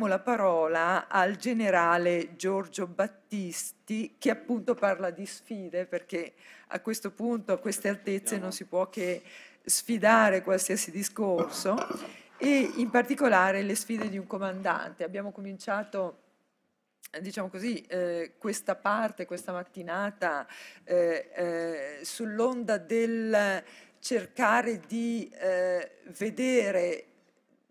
diamo la parola al generale Giorgio Battisti, che appunto parla di sfide, perché a questo punto, a queste altezze, non si può che sfidare qualsiasi discorso, e in particolare le sfide di un comandante. Abbiamo cominciato, diciamo così, questa parte, questa mattinata, sull'onda del cercare di vedere,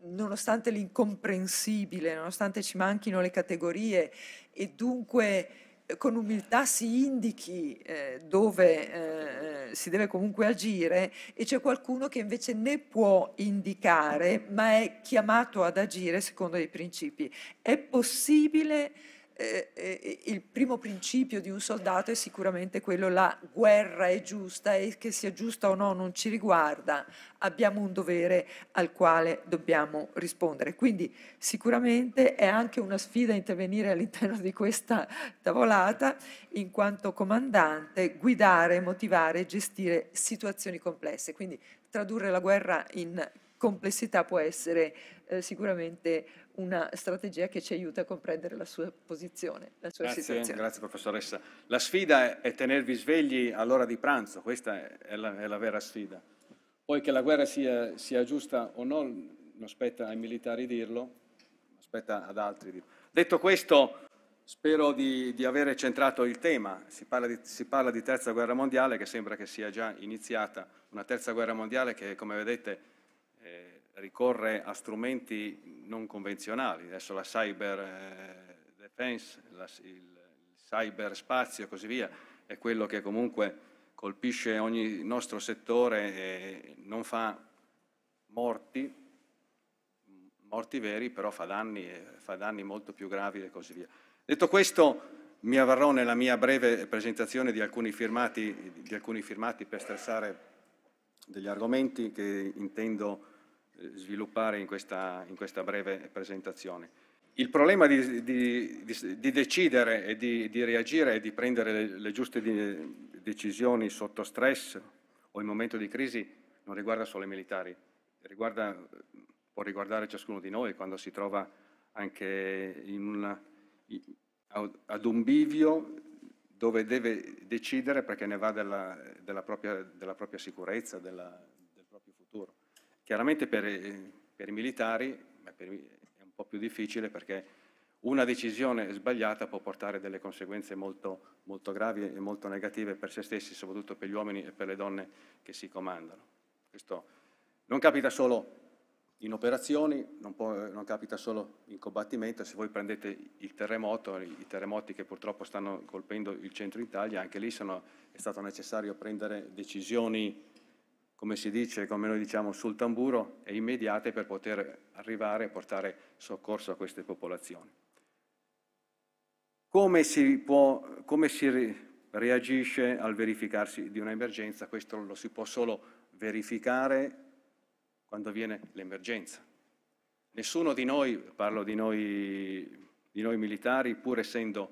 nonostante l'incomprensibile, nonostante ci manchino le categorie, e dunque con umiltà si indichi dove si deve comunque agire, e c'è qualcuno che invece ne può indicare, ma è chiamato ad agire secondo dei principi. È possibile, il primo principio di un soldato è sicuramente quello: la guerra è giusta, e che sia giusta o no non ci riguarda, abbiamo un dovere al quale dobbiamo rispondere. Quindi sicuramente è anche una sfida intervenire all'interno di questa tavolata in quanto comandante, guidare, motivare e gestire situazioni complesse. Quindi tradurre la guerra in complessità può essere sicuramente una strategia che ci aiuta a comprendere la sua posizione, la sua situazione. Grazie professoressa. La sfida è tenervi svegli all'ora di pranzo, questa è la vera sfida. Poi che la guerra sia giusta o no, non spetta ai militari dirlo, spetta ad altri dirlo. Detto questo, spero di avere centrato il tema. Si parla di terza guerra mondiale, che sembra che sia già iniziata, una terza guerra mondiale che, come vedete, ricorre a strumenti non convenzionali. Adesso la cyber defense, il cyberspazio e così via è quello che comunque colpisce ogni nostro settore e non fa morti veri, però fa danni molto più gravi e così via. Detto questo, mi avvarrò nella mia breve presentazione di alcuni firmati per stressare degli argomenti che intendo sviluppare in questa breve presentazione. Il problema di decidere e di reagire e di prendere le giuste decisioni sotto stress o in momento di crisi non riguarda solo i militari, può riguardare ciascuno di noi quando si trova anche ad un bivio dove deve decidere, perché ne va della propria sicurezza, del proprio futuro. Chiaramente per i militari è un po' più difficile, perché una decisione sbagliata può portare delle conseguenze molto, molto gravi e molto negative per se stessi, soprattutto per gli uomini e per le donne che si comandano. Questo non capita solo in operazioni, non capita solo in combattimento. Se voi prendete il terremoto, i terremoti che purtroppo stanno colpendo il centro Italia, anche lì è stato necessario prendere decisioni, come si dice, come noi diciamo, sul tamburo e immediate, per poter arrivare e portare soccorso a queste popolazioni. Come si reagisce al verificarsi di un'emergenza? Questo lo si può solo verificare quando viene l'emergenza. Nessuno di noi, parlo di noi militari, pur essendo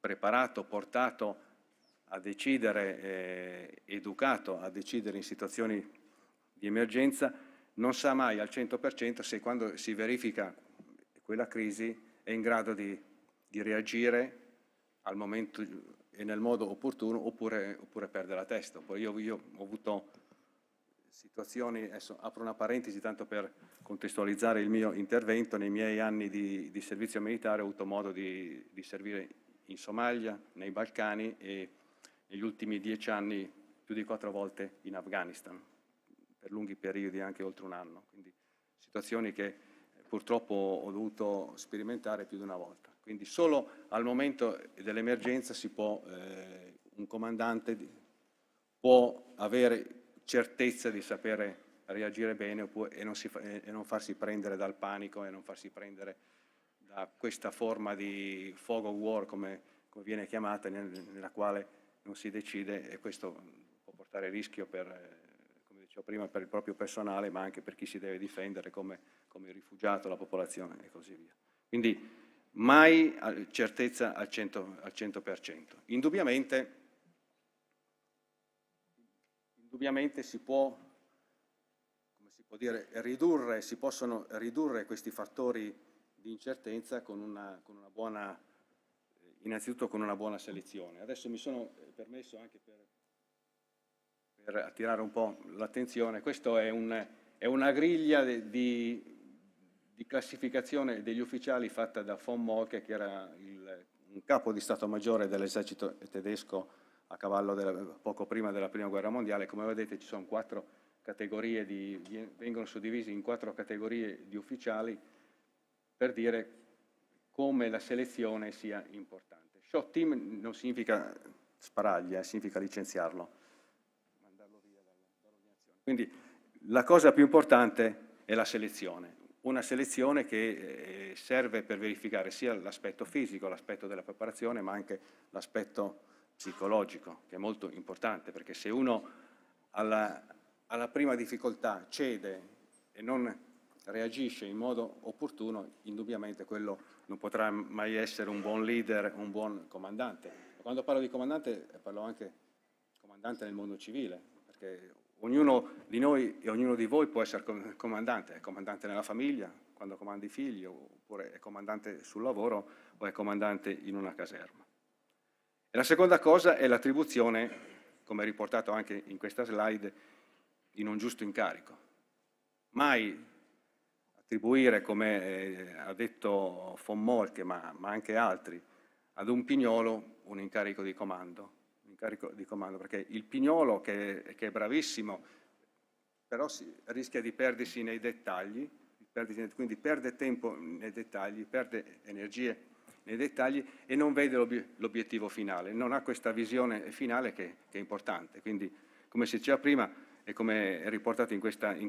preparato, portato a decidere, educato a decidere in situazioni di emergenza, non sa mai al 100% se, quando si verifica quella crisi, è in grado di reagire al momento e nel modo opportuno, oppure perde la testa. Io ho avuto situazioni, adesso apro una parentesi tanto per contestualizzare il mio intervento, nei miei anni di servizio militare ho avuto modo di servire in Somalia, nei Balcani, e negli ultimi 10 anni più di 4 volte in Afghanistan, per lunghi periodi, anche oltre un anno. Quindi situazioni che purtroppo ho dovuto sperimentare più di una volta. Quindi solo al momento dell'emergenza un comandante può avere certezza di sapere reagire bene e non farsi prendere dal panico, e non farsi prendere da questa forma di fog of war, come viene chiamata, nella quale non si decide, e questo può portare rischio, come dicevo prima, per il proprio personale, ma anche per chi si deve difendere, come il rifugiato, la popolazione e così via. Quindi mai certezza al 100%. Indubbiamente si possono ridurre questi fattori di incertezza con una buona, innanzitutto con una buona selezione. Adesso mi sono permesso anche per attirare un po' l'attenzione, questo è una griglia di classificazione degli ufficiali fatta da Von Molke, che era un capo di Stato Maggiore dell'esercito tedesco a cavallo poco prima della Prima Guerra Mondiale. Come vedete ci sono quattro categorie, vengono suddivisi in quattro categorie di ufficiali, per dire come la selezione sia importante. Shot team non significa sparaglia, significa licenziarlo, mandarlo via dall'organizzazione. Quindi la cosa più importante è la selezione. Una selezione che serve per verificare sia l'aspetto fisico, l'aspetto della preparazione, ma anche l'aspetto psicologico, che è molto importante, perché se uno alla prima difficoltà cede e non reagisce in modo opportuno, indubbiamente quello non potrà mai essere un buon leader, un buon comandante. Quando parlo di comandante, parlo anche di comandante nel mondo civile, perché ognuno di noi e ognuno di voi può essere comandante, è comandante nella famiglia, quando comanda i figli, oppure è comandante sul lavoro o è comandante in una caserma. E la seconda cosa è l'attribuzione, come riportato anche in questa slide, in un giusto incarico. Mai attribuire, come ha detto Von Molke, ma anche altri, ad un pignolo un incarico di comando. Perché il pignolo che è bravissimo, però rischia di perdersi nei dettagli, quindi perde tempo nei dettagli, perde energie nei dettagli e non vede l'obiettivo finale, non ha questa visione finale che è importante. Quindi, come si diceva prima e come è riportato in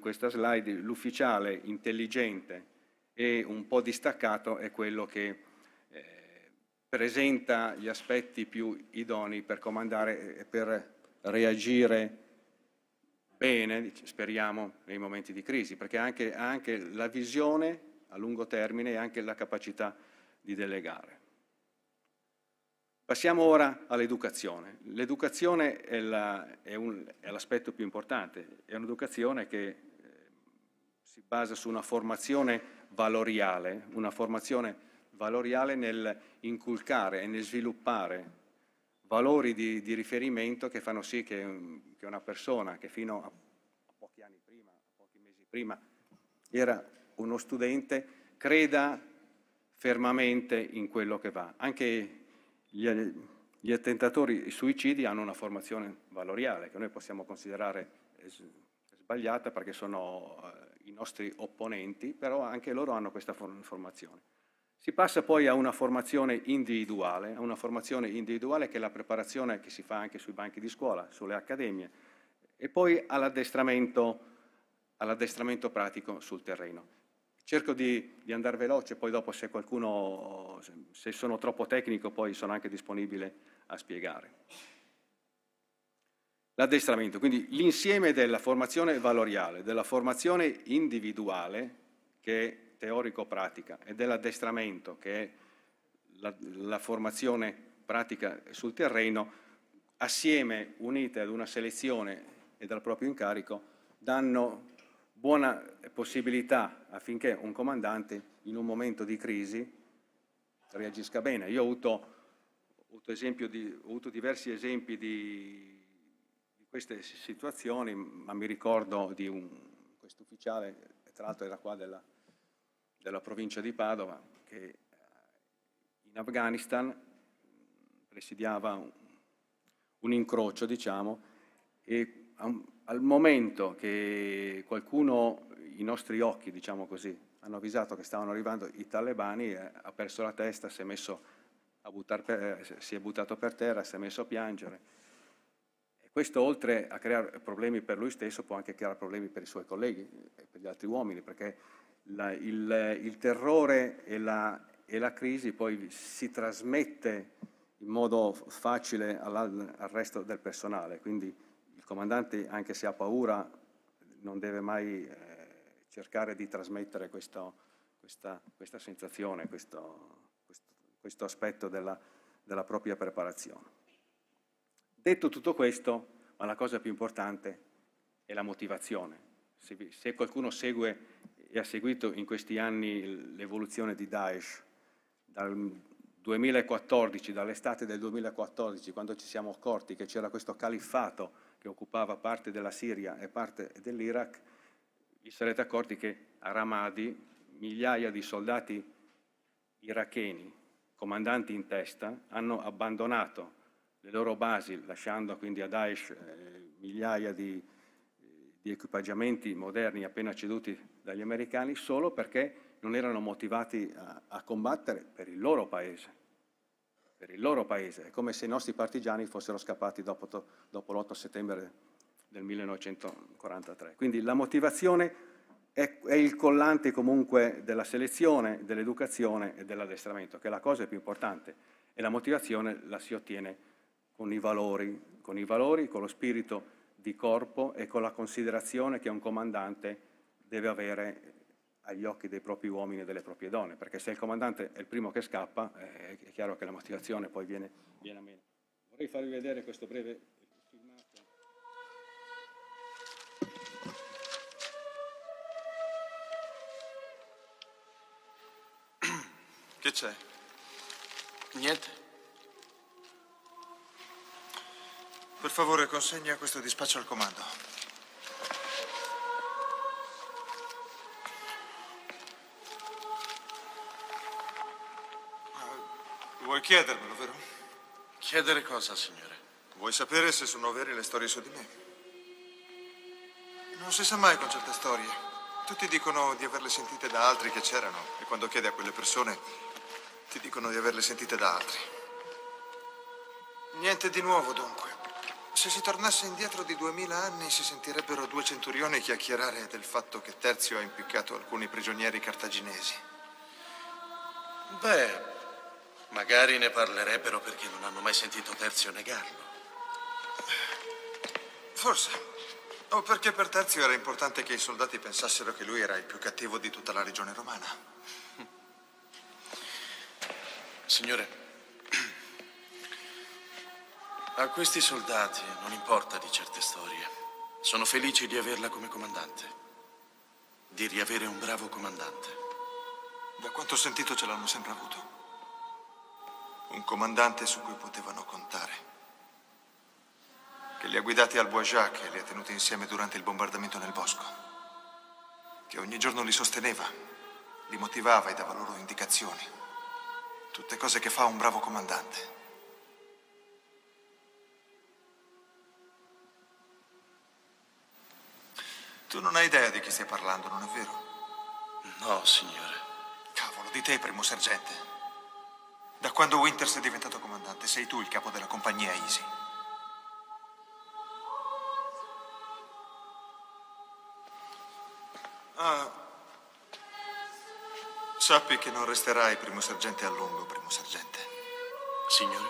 questa slide, l'ufficiale intelligente e un po' distaccato è quello che presenta gli aspetti più idonei per comandare e per reagire bene, speriamo, nei momenti di crisi, perché ha anche la visione a lungo termine e anche la capacità di delegare. Passiamo ora all'educazione. L'educazione è l'aspetto più importante, è un'educazione che si basa su una formazione valoriale, nel inculcare e nel sviluppare valori di riferimento che fanno sì che una persona che fino a pochi anni prima, a pochi mesi prima, era uno studente, creda fermamente in quello che va. Anche gli attentatori, i suicidi, hanno una formazione valoriale che noi possiamo considerare sbagliata perché sono i nostri opponenti, però anche loro hanno questa formazione. Si passa poi a una formazione individuale, che è la preparazione che si fa anche sui banchi di scuola, sulle accademie, e poi all'addestramento pratico sul terreno. Cerco di andare veloce, poi dopo se sono troppo tecnico, poi sono anche disponibile a spiegare. L'addestramento, quindi l'insieme della formazione valoriale, della formazione individuale, che è teorico-pratica, e dell'addestramento, che è la formazione pratica sul terreno, assieme, unite ad una selezione e dal proprio incarico, danno buona possibilità affinché un comandante in un momento di crisi reagisca bene. Io ho avuto diversi esempi di queste situazioni, ma mi ricordo di questo ufficiale, tra l'altro era qua della provincia di Padova, che in Afghanistan presidiava un incrocio, diciamo, e al momento che qualcuno, i nostri occhi, diciamo così, hanno avvisato che stavano arrivando i talebani, ha perso la testa, si è buttato per terra, si è messo a piangere. E questo, oltre a creare problemi per lui stesso, può anche creare problemi per i suoi colleghi e per gli altri uomini, perché il terrore e la crisi poi si trasmette in modo facile al resto del personale. Quindi il comandante, anche se ha paura, non deve mai cercare di trasmettere questa sensazione, questo aspetto della propria preparazione. Detto tutto questo, ma la cosa più importante è la motivazione. Se qualcuno segue e ha seguito in questi anni l'evoluzione di Daesh. Dal 2014, dall'estate del 2014, quando ci siamo accorti che c'era questo califfato che occupava parte della Siria e parte dell'Iraq, vi sarete accorti che a Ramadi migliaia di soldati iracheni, comandanti in testa, hanno abbandonato le loro basi, lasciando quindi a Daesh migliaia di equipaggiamenti moderni appena ceduti dagli americani, solo perché non erano motivati a combattere per il loro paese. Per il loro paese. È come se i nostri partigiani fossero scappati dopo l'8 settembre del 1943. Quindi la motivazione è il collante comunque della selezione, dell'educazione e dell'addestramento, che è la cosa più importante, e la motivazione la si ottiene con i valori, con lo spirito di corpo e con la considerazione che un comandante deve avere agli occhi dei propri uomini e delle proprie donne, perché se il comandante è il primo che scappa è chiaro che la motivazione poi viene a meno. Vorrei farvi vedere questo breve filmato. Che c'è? Niente? Per favore consegna questo dispaccio al comando. Vuoi chiedermelo, vero? Chiedere cosa, signore? Vuoi sapere se sono vere le storie su di me? Non si sa mai con certe storie. Tutti dicono di averle sentite da altri che c'erano, e quando chiedi a quelle persone ti dicono di averle sentite da altri. Niente di nuovo, dunque. Se si tornasse indietro di 2000 anni si sentirebbero due centurioni chiacchierare del fatto che Terzio ha impiccato alcuni prigionieri cartaginesi. Beh, magari ne parlerebbero perché non hanno mai sentito Terzio negarlo. Forse. O perché per Terzio era importante che i soldati pensassero che lui era il più cattivo di tutta la regione romana. Signore, a questi soldati non importa di certe storie. Sono felici di averla come comandante. Di riavere un bravo comandante. Da quanto ho sentito ce l'hanno sempre avuto. Un comandante su cui potevano contare, che li ha guidati al Bouajak e li ha tenuti insieme durante il bombardamento nel bosco, che ogni giorno li sosteneva, li motivava e dava loro indicazioni, tutte cose che fa un bravo comandante. Tu non hai idea di chi stai parlando, non è vero? No, signore. Cavolo, di te, primo sergente. Da quando Winters è diventato comandante, sei tu il capo della compagnia ISI. Ah. Sappi che non resterai primo sergente a lungo, primo sergente. Signore?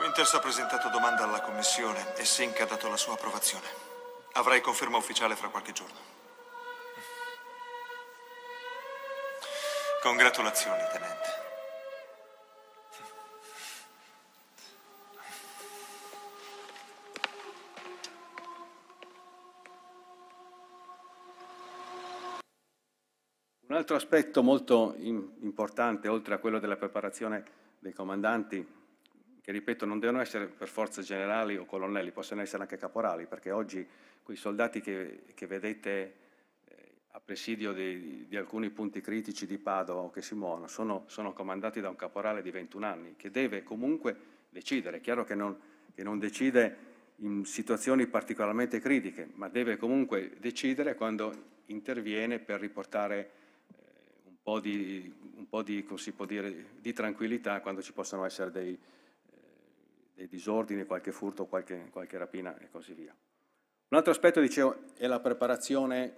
Winters ha presentato domanda alla commissione e Sink ha dato la sua approvazione. Avrai conferma ufficiale fra qualche giorno. Congratulazioni, tenente. Un altro aspetto molto importante, oltre a quello della preparazione dei comandanti, che ripeto non devono essere per forza generali o colonnelli, possono essere anche caporali, perché oggi quei soldati che vedete a presidio di alcuni punti critici di Padova o che si muovono, sono comandati da un caporale di 21 anni che deve comunque decidere. È chiaro che non decide in situazioni particolarmente critiche, ma deve comunque decidere quando interviene per riportare un po' di, come si può dire, di tranquillità quando ci possono essere dei disordini, qualche furto, qualche rapina e così via. Un altro aspetto, dicevo, è la preparazione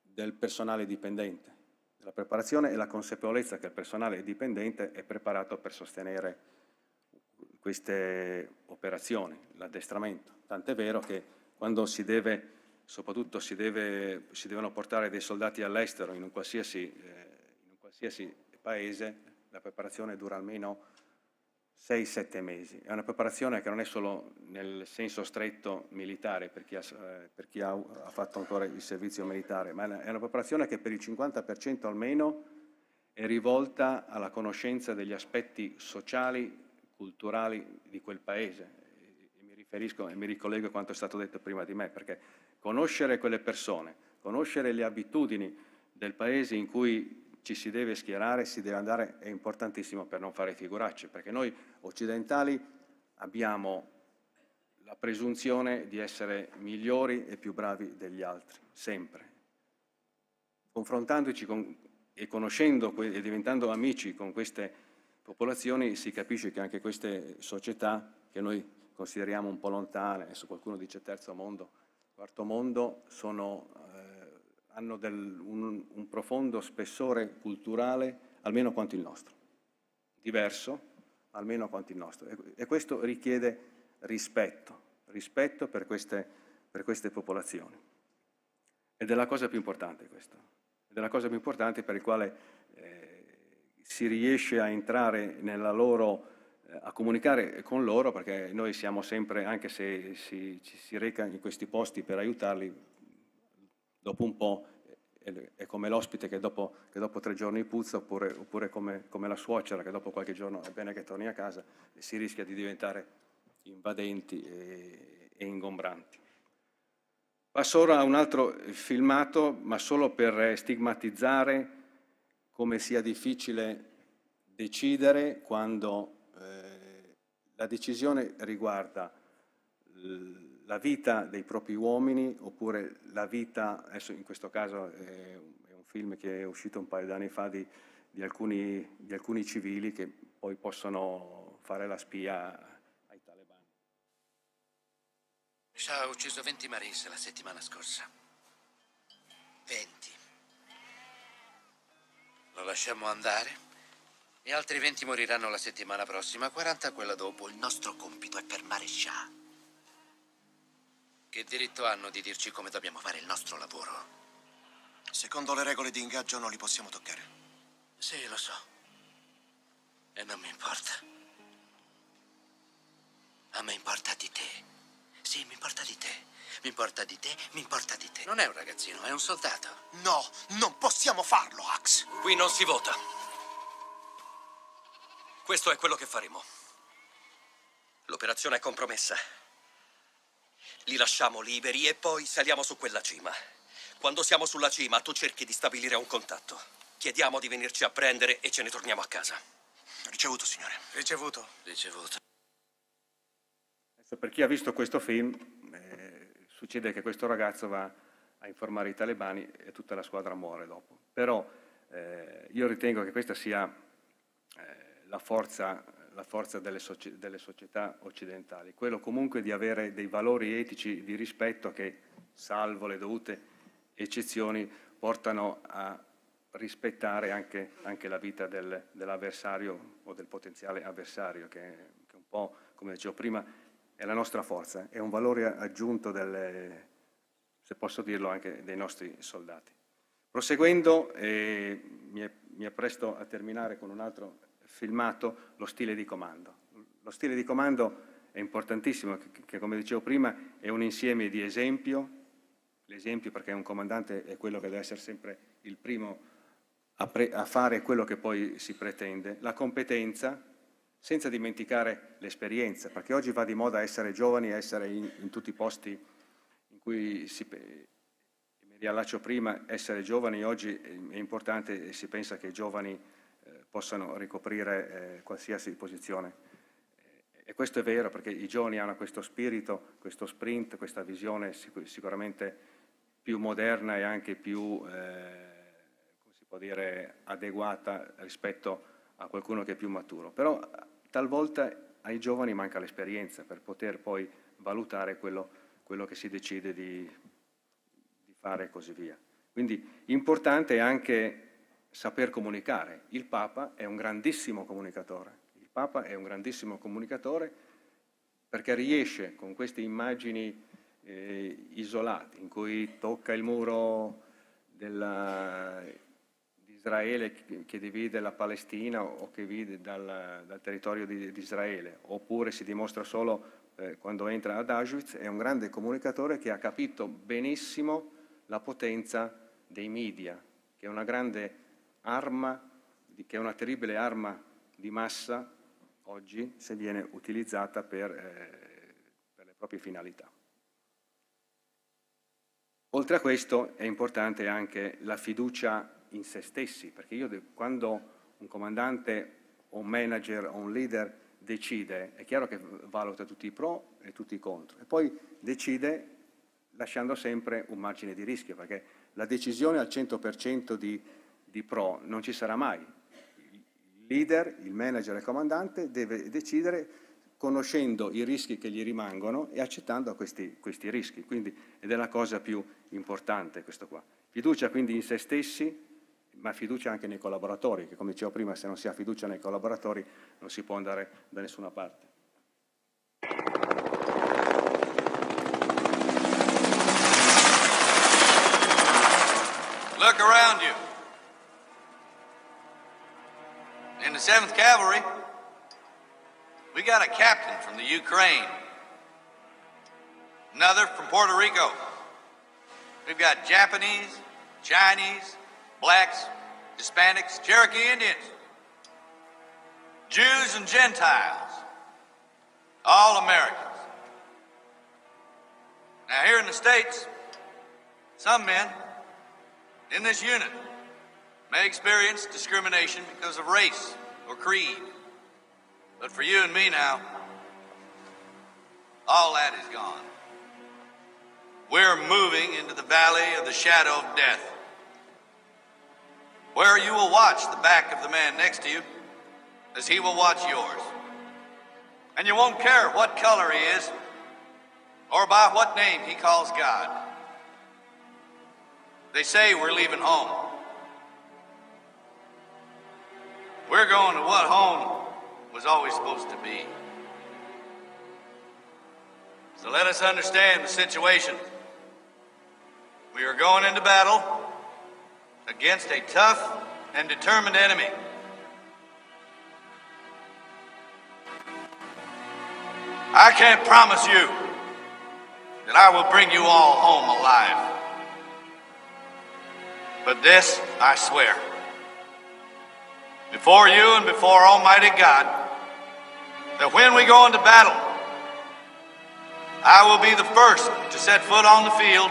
del personale dipendente. La preparazione e la consapevolezza che il personale dipendente è preparato per sostenere queste operazioni, l'addestramento. Tant'è vero che quando si devono portare dei soldati all'estero in un qualsiasi paese, la preparazione dura almeno 6-7 mesi. È una preparazione che non è solo nel senso stretto militare per chi ha fatto ancora il servizio militare, ma è una preparazione che per il 50% almeno è rivolta alla conoscenza degli aspetti sociali, culturali di quel paese. E mi ricollego a quanto è stato detto prima di me, perché conoscere quelle persone, conoscere le abitudini del paese in cui ci si deve schierare, si deve andare, è importantissimo per non fare figuracce, perché noi occidentali abbiamo la presunzione di essere migliori e più bravi degli altri, sempre. Confrontandoci e conoscendo e diventando amici con queste popolazioni, si capisce che anche queste società che noi consideriamo un po' lontane, adesso qualcuno dice terzo mondo, quarto mondo, sono, hanno un profondo spessore culturale almeno quanto il nostro, diverso almeno quanto il nostro, e questo richiede rispetto per queste popolazioni, ed è la cosa più importante questa, ed è la cosa più importante per il quale si riesce a entrare nella loro, a comunicare con loro, perché noi siamo sempre, anche se ci si reca in questi posti per aiutarli, dopo un po' è come l'ospite che dopo 3 giorni puzza, oppure come la suocera che dopo qualche giorno è bene che torni a casa, si rischia di diventare invadenti e ingombranti. Passo ora a un altro filmato, ma solo per stigmatizzare come sia difficile decidere quando la decisione riguarda la vita dei propri uomini oppure la vita, adesso in questo caso è un film che è uscito un paio d'anni fa di alcuni civili che poi possono fare la spia ai talebani. Shah ha ucciso 20 Marines la settimana scorsa. 20. Lo lasciamo andare? E altri 20 moriranno la settimana prossima, 40 quella dopo. Il nostro compito è fermare Shah. Che diritto hanno di dirci come dobbiamo fare il nostro lavoro? Secondo le regole di ingaggio non li possiamo toccare. Sì, lo so. E non mi importa. A me importa di te. Sì, mi importa di te. Mi importa di te, mi importa di te. Non è un ragazzino, è un soldato. No, non possiamo farlo, Ax. Qui non si vota. Questo è quello che faremo. L'operazione è compromessa. Li lasciamo liberi e poi saliamo su quella cima. Quando siamo sulla cima, tu cerchi di stabilire un contatto. Chiediamo di venirci a prendere e ce ne torniamo a casa. Ricevuto, signore. Ricevuto. Ricevuto. Per chi ha visto questo film, succede che questo ragazzo va a informare i talebani e tutta la squadra muore dopo. Però io ritengo che questa sia la forza delle società occidentali, quello comunque di avere dei valori etici di rispetto che, salvo le dovute eccezioni, portano a rispettare anche la vita dell'avversario o del potenziale avversario, che un po', come dicevo prima, è la nostra forza, è un valore aggiunto, se posso dirlo, anche dei nostri soldati. Proseguendo, mi appresto a terminare con un altro filmato, lo stile di comando. Lo stile di comando è importantissimo, che come dicevo prima è un insieme di esempio, l'esempio perché un comandante è quello che deve essere sempre il primo a fare quello che poi si pretende, la competenza, senza dimenticare l'esperienza, perché oggi va di moda essere giovani, essere in tutti i posti in cui mi riallaccio prima, essere giovani oggi è importante e si pensa che i giovani possano ricoprire qualsiasi posizione. E questo è vero, perché i giovani hanno questo spirito, questo sprint, questa visione sicuramente più moderna e anche più, come si può dire, adeguata rispetto a qualcuno che è più maturo. Però talvolta ai giovani manca l'esperienza per poter poi valutare quello che si decide di fare e così via. Quindi importante è anche saper comunicare. Il Papa è un grandissimo comunicatore. Il Papa è un grandissimo comunicatore perché riesce con queste immagini isolate in cui tocca il muro di Israele che divide la Palestina o che divide dal territorio di Israele, oppure si dimostra solo quando entra ad Auschwitz, è un grande comunicatore che ha capito benissimo la potenza dei media, che è una grande arma, che è una terribile arma di massa oggi se viene utilizzata per le proprie finalità. Oltre a questo è importante anche la fiducia in se stessi, perché quando un comandante o un manager o un leader decide, è chiaro che valuta tutti i pro e tutti i contro, e poi decide lasciando sempre un margine di rischio, perché la decisione al 100% di pro non ci sarà mai. Il leader, il manager e il comandante deve decidere conoscendo i rischi che gli rimangono e accettando questi rischi, quindi, ed è la cosa più importante questo qua. Fiducia quindi in se stessi, ma fiducia anche nei collaboratori, che come dicevo prima, se non si ha fiducia nei collaboratori non si può andare da nessuna parte. Look around you. In the 7th Cavalry, we got a captain from the Ukraine, another from Puerto Rico. We've got Japanese, Chinese, blacks, Hispanics, Cherokee Indians, Jews and Gentiles, all Americans. Now here in the States, some men in this unit may experience discrimination because of race or creed. But for you and me now, all that is gone. We're moving into the valley of the shadow of death, where you will watch the back of the man next to you as he will watch yours. And you won't care what color he is or by what name he calls God. They say we're leaving home. We're going to what home was always supposed to be. So let us understand the situation. We are going into battle against a tough and determined enemy. I can't promise you that I will bring you all home alive. But this I swear, before you and before Almighty God, that when we go into battle, I will be the first to set foot on the field,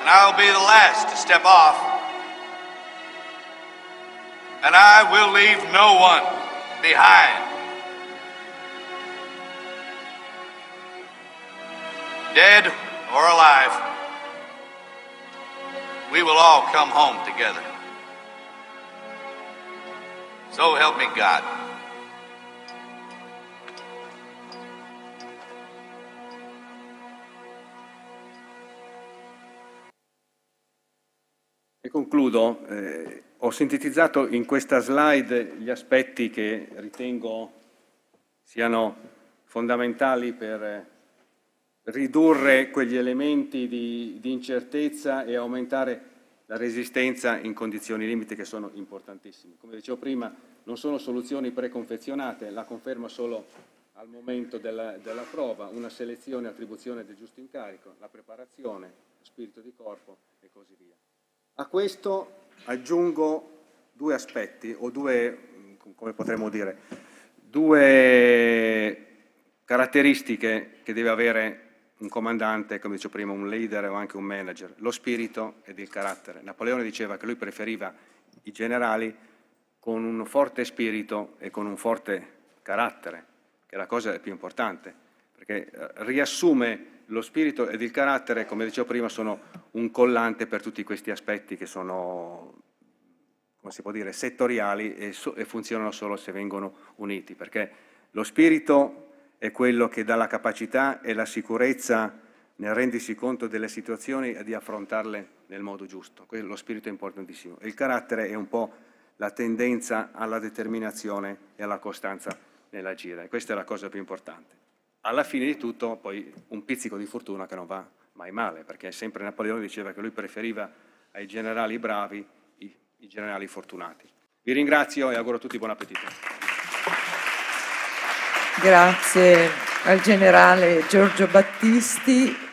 and I will be the last to step off. And I will leave no one behind. Dead or alive, we will all come home together. So help me God. E concludo, ho sintetizzato in questa slide gli aspetti che ritengo siano fondamentali per ridurre quegli elementi di incertezza e aumentare la resistenza in condizioni limite, che sono importantissime. Come dicevo prima, non sono soluzioni preconfezionate, la conferma solo al momento della prova, una selezione, attribuzione del giusto incarico, la preparazione, lo spirito di corpo e così via. A questo aggiungo due aspetti, o due, come potremmo dire, due caratteristiche che deve avere un comandante, come dicevo prima, un leader o anche un manager: lo spirito ed il carattere. Napoleone diceva che lui preferiva i generali con un forte spirito e con un forte carattere, che è la cosa più importante, perché riassume. Lo spirito ed il carattere, come dicevo prima, sono un collante per tutti questi aspetti che sono, come si può dire, settoriali e funzionano solo se vengono uniti, perché lo spirito è quello che dà la capacità e la sicurezza nel rendersi conto delle situazioni e di affrontarle nel modo giusto. Quello, lo spirito è importantissimo. Il carattere è un po' la tendenza alla determinazione e alla costanza nell'agire, e questa è la cosa più importante. Alla fine di tutto, poi, un pizzico di fortuna che non va mai male, perché sempre Napoleone diceva che lui preferiva ai generali bravi i i generali fortunati. Vi ringrazio e auguro a tutti buon appetito. Grazie al generale Giorgio Battisti.